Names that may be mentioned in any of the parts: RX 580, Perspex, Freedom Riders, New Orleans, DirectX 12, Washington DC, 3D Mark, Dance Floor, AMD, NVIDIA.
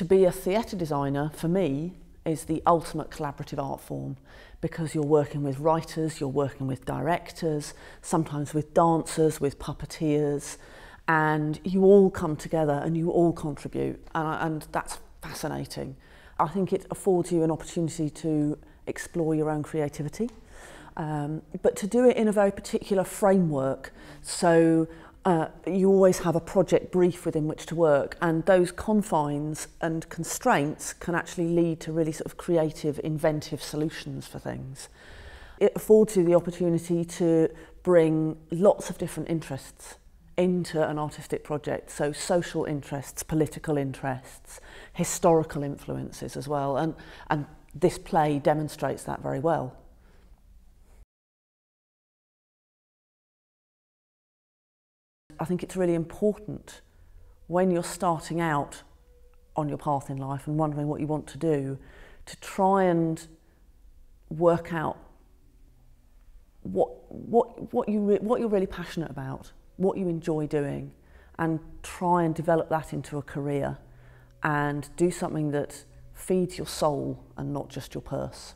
to be a theatre designer, for me, is the ultimate collaborative art form, because you're working with writers, you're working with directors, sometimes with dancers, with puppeteers, and you all come together and you all contribute, and that's fascinating. I think it affords you an opportunity to explore your own creativity, but to do it in a very particular framework. So you always have a project brief within which to work, and those confines and constraints can actually lead to really sort of creative, inventive solutions for things. It affords you the opportunity to bring lots of different interests into an artistic project, so social interests, political interests, historical influences as well, and this play demonstrates that very well. I think it's really important when you're starting out on your path in life and wondering what you want to do, to try and work out what you're really passionate about, what you enjoy doing, and try and develop that into a career and do something that feeds your soul and not just your purse.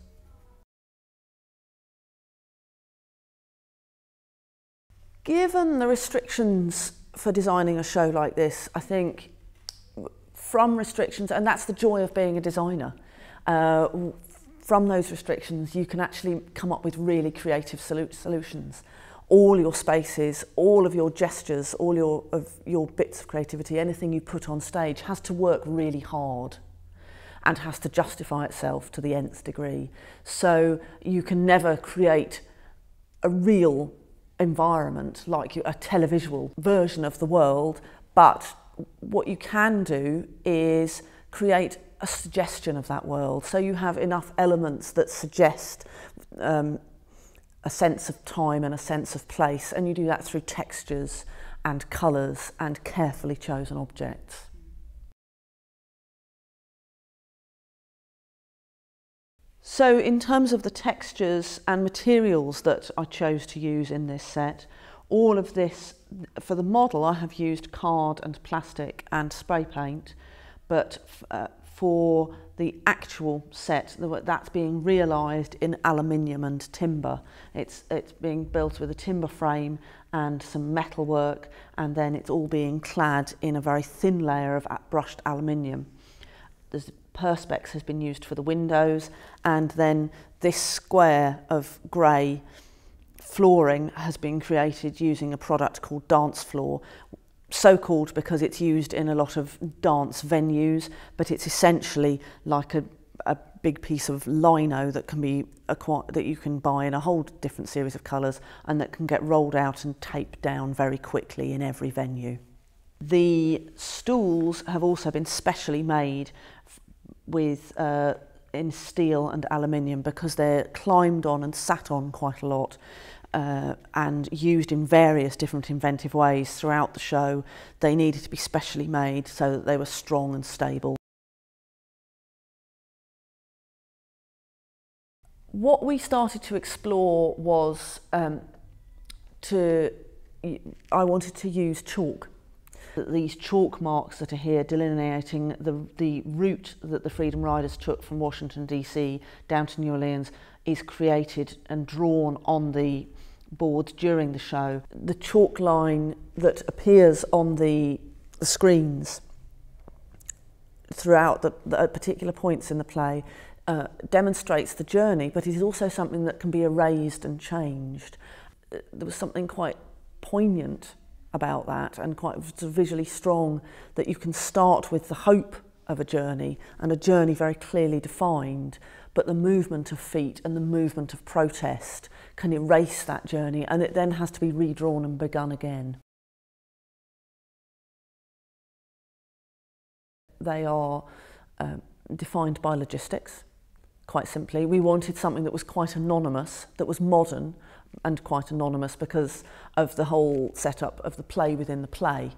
Given the restrictions for designing a show like this, I think from restrictions, and that's the joy of being a designer, from those restrictions you can actually come up with really creative solutions. All your spaces, all of your gestures, all your bits of creativity, anything you put on stage has to work really hard and has to justify itself to the nth degree. So you can never create a real environment, like a televisual version of the world, but what you can do is create a suggestion of that world. So you have enough elements that suggest a sense of time and a sense of place, and you do that through textures and colours and carefully chosen objects. So in terms of the textures and materials that I chose to use in this set, all of this, for the model I have used card and plastic and spray paint, but for the actual set that's being realised in aluminium and timber. It's being built with a timber frame and some metalwork, and then it's all being clad in a very thin layer of brushed aluminium. There's Perspex has been used for the windows, and then this square of grey flooring has been created using a product called Dance Floor, so called because it's used in a lot of dance venues, but it's essentially like a big piece of lino that can be that you can buy in a whole different series of colours, and that can get rolled out and taped down very quickly in every venue. The stools have also been specially made with in steel and aluminium, because they're climbed on and sat on quite a lot, and used in various different inventive ways throughout the show. They needed to be specially made so that they were strong and stable. What we started to explore was I wanted to use chalk. These chalk marks that are here delineating the route that the Freedom Riders took from Washington DC down to New Orleans is created and drawn on the boards during the show. The chalk line that appears on the screens throughout at particular points in the play demonstrates the journey, but it is also something that can be erased and changed. There was something quite poignant about that, and quite visually strong, that you can start with the hope of a journey, and a journey very clearly defined, but the movement of feet and the movement of protest can erase that journey, and it then has to be redrawn and begun again. They are defined by logistics, quite simply. We wanted something that was quite anonymous, that was modern, and quite anonymous because of the whole setup of the play within the play.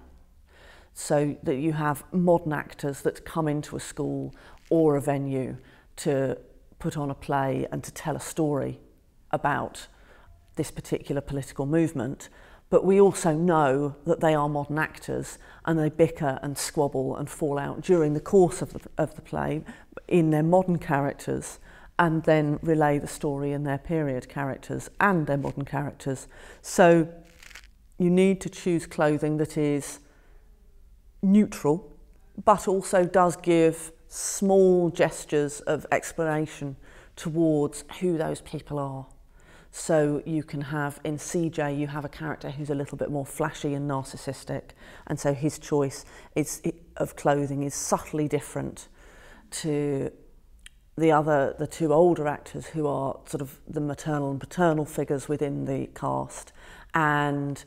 So that you have modern actors that come into a school or a venue to put on a play and to tell a story about this particular political movement, But we also know that they are modern actors, and they bicker and squabble and fall out during the course of the play in their modern characters, and then relay the story in their period characters and their modern characters. So you need to choose clothing that is neutral, but also does give small gestures of explanation towards who those people are. So you can have, in CJ, you have a character who's a little bit more flashy and narcissistic, and so his choice of clothing is subtly different to the two older actors who are sort of the maternal and paternal figures within the cast. And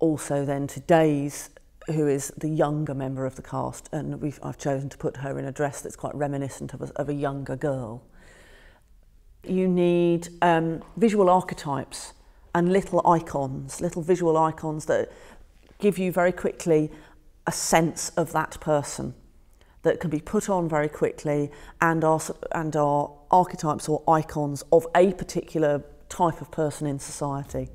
also then today's, who is the younger member of the cast, and I've chosen to put her in a dress that's quite reminiscent of a younger girl. You need visual archetypes and little visual icons that give you very quickly a sense of that person, that can be put on very quickly and are archetypes or icons of a particular type of person in society.